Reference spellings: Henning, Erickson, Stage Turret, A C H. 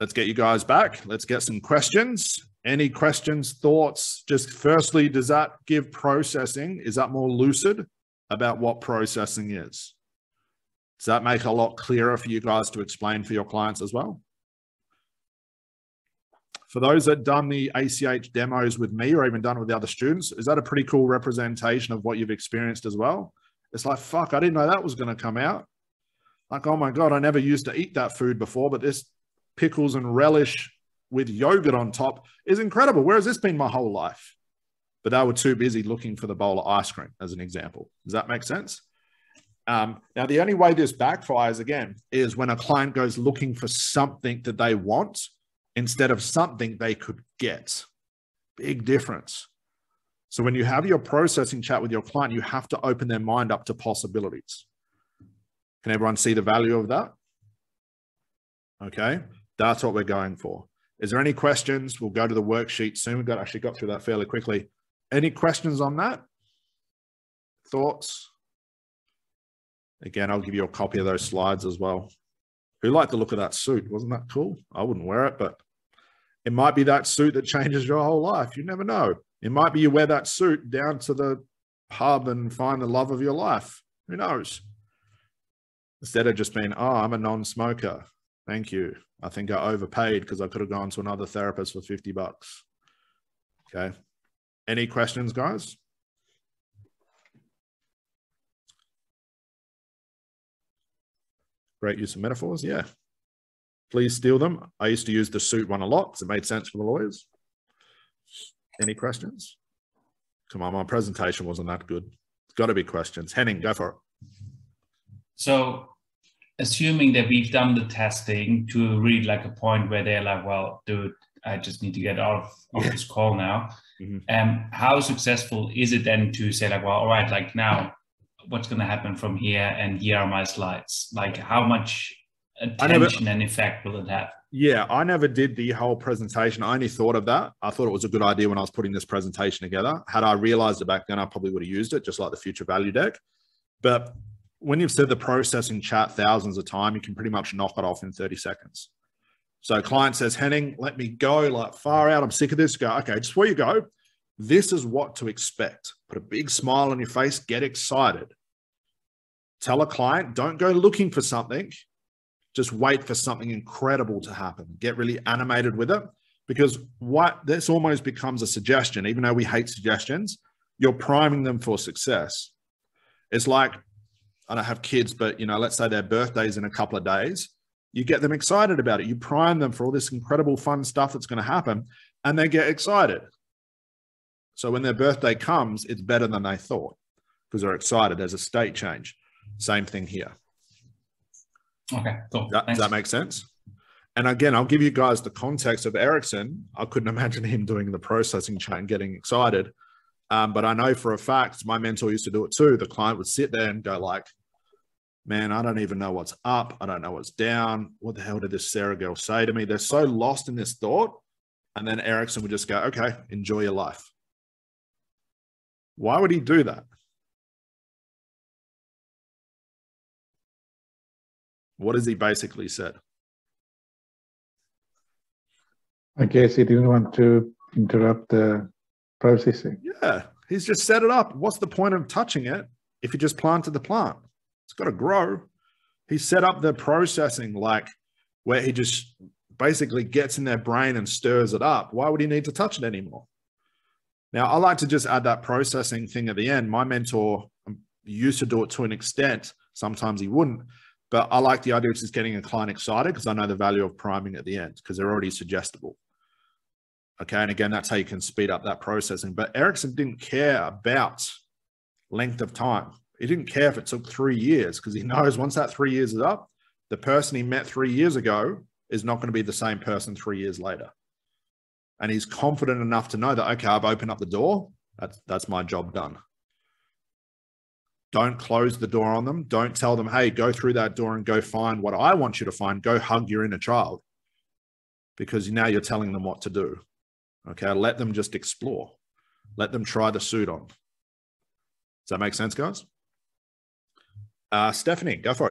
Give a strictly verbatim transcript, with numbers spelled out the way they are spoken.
let's get you guys back. Let's get some questions. Any questions, thoughts? Just firstly, does that give processing? Is that more lucid about what processing is? Does that make a lot clearer for you guys to explain for your clients as well? For those that done the A C H demos with me or even done it with the other students, is that a pretty cool representation of what you've experienced as well? It's like, fuck, I didn't know that was going to come out. Like, oh my God, I never used to eat that food before, but this pickles and relish with yogurt on top is incredible. Where has this been my whole life? But they were too busy looking for the bowl of ice cream, as an example. Does that make sense? Um, now, the only way this backfires, again, is when a client goes looking for something that they want instead of something they could get. Big difference. So when you have your processing chat with your client, you have to open their mind up to possibilities. Can everyone see the value of that? Okay, that's what we're going for. Is there any questions? We'll go to the worksheet soon. We got actually got through that fairly quickly. Any questions on that? Thoughts? Again, I'll give you a copy of those slides as well. Who liked the look of that suit? Wasn't that cool? I wouldn't wear it, but it might be that suit that changes your whole life. You never know. It might be you wear that suit down to the pub and find the love of your life. Who knows? Instead of just being, oh, I'm a non-smoker. Thank you. I think I overpaid because I could have gone to another therapist for fifty bucks. Okay. Any questions, guys? Great use of metaphors. Yeah. Please steal them. I used to use the suit one a lot because it made sense for the lawyers. Any questions? Come on, my presentation wasn't that good. It's got to be questions. Henning, go for it. So, assuming that we've done the testing to read like a point where they're like, well, dude, I just need to get out of, of yeah. this call now. Mm-hmm. Um, how successful is it then to say like, well, all right, like now what's going to happen from here? And here are my slides. Like how much attention never, and effect will it have? Yeah, I never did the whole presentation. I only thought of that. I thought it was a good idea when I was putting this presentation together. Had I realized it back then, I probably would have used it just like the future value deck. But when you've said the processing chat thousands of times, you can pretty much knock it off in thirty seconds. So a client says, Henning, let me go like far out. I'm sick of this. Go, okay, just where you go, this is what to expect. Put a big smile on your face, get excited. Tell a client, don't go looking for something. Just wait for something incredible to happen. Get really animated with it because what this almost becomes a suggestion. Even though we hate suggestions, you're priming them for success. It's like, I don't have kids, but you know, let's say their birthday's in a couple of days, you get them excited about it. You prime them for all this incredible fun stuff that's going to happen and they get excited. So when their birthday comes, it's better than they thought because they're excited. There's a state change. Same thing here. Okay, cool. That, does that make sense? And again, I'll give you guys the context of Erickson. I couldn't imagine him doing the processing chain, getting excited. Um, but I know for a fact, my mentor used to do it too. The client would sit there and go like, man, I don't even know what's up. I don't know what's down. What the hell did this Sarah girl say to me? They're so lost in this thought. And then Erickson would just go, okay, enjoy your life. Why would he do that? What has he basically said? I guess he didn't want to interrupt the processing. Yeah, he's just set it up. What's the point of touching it if you just planted the plant? It's got to grow. He set up the processing like where he just basically gets in their brain and stirs it up. Why would he need to touch it anymore? Now, I like to just add that processing thing at the end. My mentor used to do it to an extent. Sometimes he wouldn't, but I like the idea of just getting a client excited because I know the value of priming at the end because they're already suggestible. Okay, and again, that's how you can speed up that processing. But Erickson didn't care about length of time. He didn't care if it took three years because he knows once that three years is up, the person he met three years ago is not going to be the same person three years later. And he's confident enough to know that, okay, I've opened up the door. That's, that's my job done. Don't close the door on them. Don't tell them, hey, go through that door and go find what I want you to find. Go hug your inner child because now you're telling them what to do. Okay, let them just explore. Let them try the suit on. Does that make sense, guys? Uh, Stephanie, go for it.